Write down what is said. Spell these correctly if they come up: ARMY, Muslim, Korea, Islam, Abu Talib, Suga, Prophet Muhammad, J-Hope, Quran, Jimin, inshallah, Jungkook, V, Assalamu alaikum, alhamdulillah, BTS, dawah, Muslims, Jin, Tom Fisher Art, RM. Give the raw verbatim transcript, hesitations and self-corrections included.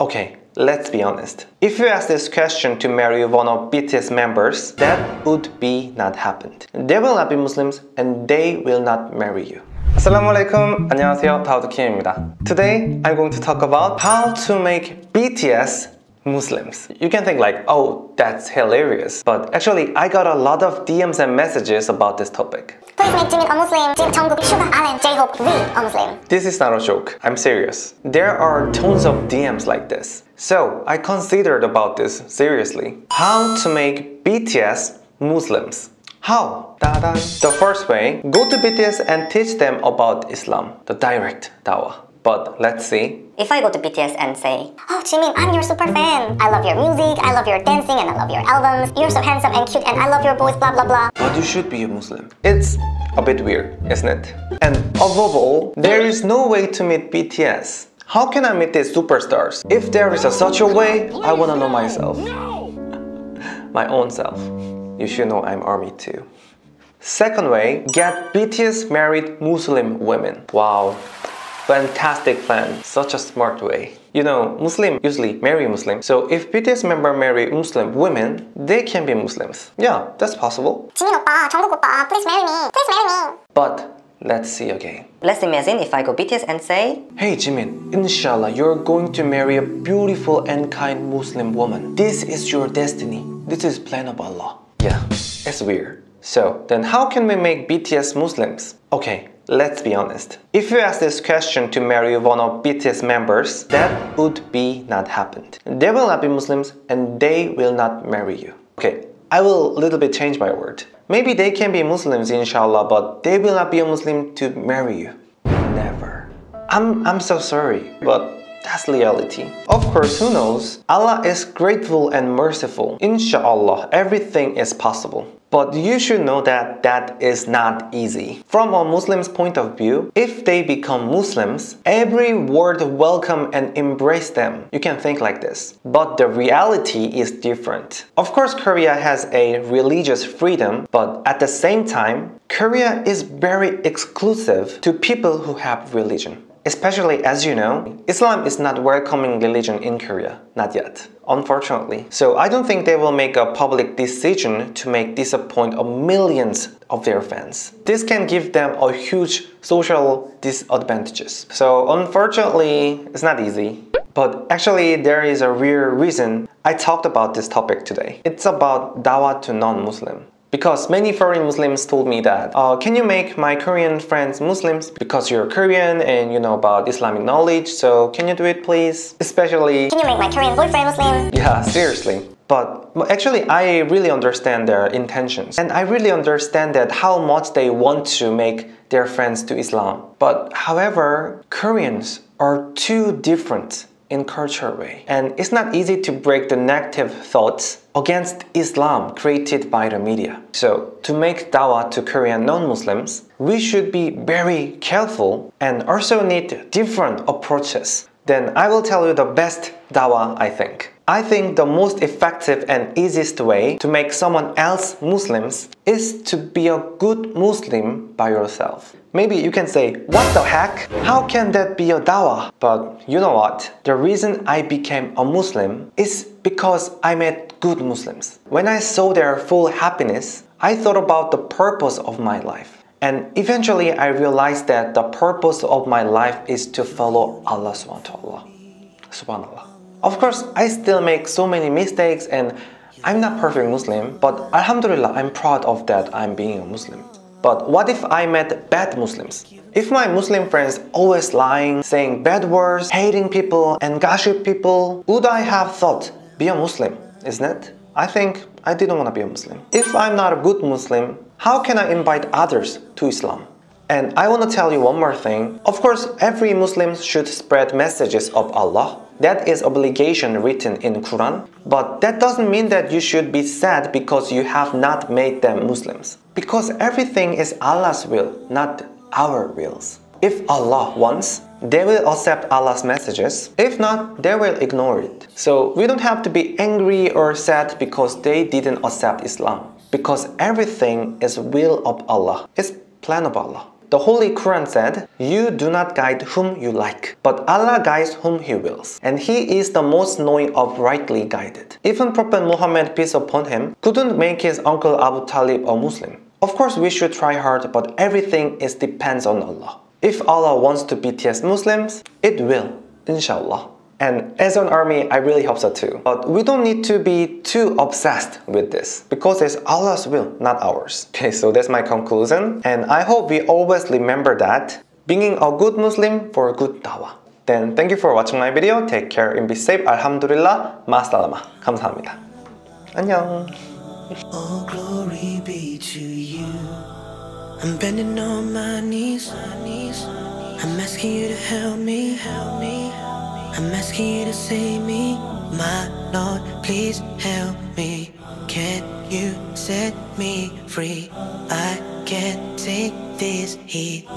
Okay, let's be honest. If you ask this question to marry one of B T S members, that would be not happened. They will not be Muslims and they will not marry you. Assalamu alaikum, 안녕하세요, 바우드킴입니다. Today, I'm going to talk about how to make B T S Muslims. You can think like, oh, that's hilarious. But actually, I got a lot of D Ms and messages about this topic. Please make Jimin a Muslim, Jin, Jungkook, Suga, R M, J-Hope, V a Muslim. This is not a joke. I'm serious. There are tons of D Ms like this. So I considered about this seriously. How to make B T S Muslims. How? Da-da. The first way, go to B T S and teach them about Islam. The direct dawah. But let's see. If I go to B T S and say, oh, Jimin, I'm your super fan. I love your music, I love your dancing, and I love your albums. You're so handsome and cute, and I love your voice, blah, blah, blah. But you should be a Muslim. It's a bit weird, isn't it? And above all, there is no way to meet B T S. How can I meet these superstars? If there is a such a way, I want to know myself. No. My own self. You should know I'm ARMY too. Second way, get B T S married Muslim women. Wow. Fantastic plan, such a smart way. You know, Muslim usually marry Muslim. So if B T S member marry Muslim women, they can be Muslims. Yeah, that's possible. Jimin oppa, Jungkook oppa, please marry me, please marry me. But let's see again. Let's imagine if I go B T S and say, hey Jimin, inshallah, you're going to marry a beautiful and kind Muslim woman. This is your destiny. This is plan of Allah. Yeah, it's weird. So then how can we make B T S Muslims? Okay. Let's be honest. If you ask this question to marry one of B T S members, that would be not happened. They will not be Muslims and they will not marry you. Okay, I will a little bit change my word. Maybe they can be Muslims, inshallah, but they will not be a Muslim to marry you. Never. I'm, I'm so sorry, but that's reality. Of course, who knows? Allah is grateful and merciful. Inshallah, everything is possible. But you should know that that is not easy. From a Muslim's point of view, if they become Muslims, every word welcome and embrace them. You can think like this. But the reality is different. Of course, Korea has a religious freedom, but at the same time, Korea is very exclusive to people who have religion. Especially as you know, Islam is not welcoming religion in Korea, not yet, unfortunately. So I don't think they will make a public decision to make disappoint of millions of their fans. This can give them a huge social disadvantages. So unfortunately, it's not easy. But actually, there is a real reason I talked about this topic today. It's about dawah to non-Muslim. Because many foreign Muslims told me that, uh, can you make my Korean friends Muslims? Because you're Korean and you know about Islamic knowledge, so can you do it please? Especially, can you make my Korean boyfriend Muslim? Yeah, seriously. But actually, I really understand their intentions. And I really understand that how much they want to make their friends to Islam. But however, Koreans are too different in culture way. And it's not easy to break the negative thoughts against Islam created by the media. So to make dawah to Korean non-Muslims, we should be very careful and also need different approaches. Then I will tell you the best dawah I think. I think the most effective and easiest way to make someone else Muslims is to be a good Muslim by yourself. Maybe you can say, what the heck? How can that be a dawah? But you know what? The reason I became a Muslim is because I met good Muslims. When I saw their full happiness, I thought about the purpose of my life. And eventually I realized that the purpose of my life is to follow Allah subhanahu subhanallah. Of course, I still make so many mistakes and I'm not perfect Muslim, but alhamdulillah, I'm proud of that I'm being a Muslim. But what if I met bad Muslims? If my Muslim friends always lying, saying bad words, hating people and gossip people, would I have thought, be a Muslim, isn't it? I think I didn't want to be a Muslim. If I'm not a good Muslim, how can I invite others to Islam? And I want to tell you one more thing. Of course, every Muslim should spread messages of Allah. That is obligation written in Quran. But that doesn't mean that you should be sad because you have not made them Muslims. Because everything is Allah's will, not our wills. If Allah wants, they will accept Allah's messages. If not, they will ignore it. So we don't have to be angry or sad because they didn't accept Islam. Because everything is will of Allah. It's plan of Allah. The Holy Quran said, "You do not guide whom you like, but Allah guides whom He wills, and He is the most knowing of rightly guided." Even Prophet Muhammad, peace upon him, couldn't make his uncle Abu Talib a Muslim. Of course, we should try hard, but everything is depends on Allah. If Allah wants to B T S Muslims, it will, inshallah. And as an army, I really hope so too. But we don't need to be too obsessed with this, because it's Allah's will, not ours. Okay, so that's my conclusion. And I hope we always remember that, being a good Muslim for a good dawah. Then thank you for watching my video. Take care and be safe. Alhamdulillah. Masalama. 감사합니다. 안녕. All glory be to you. I'm bending on my knees. I'm asking you to help me. Help me. I'm asking you to save me, my Lord, please help me. Can you set me free? I can't take this heat.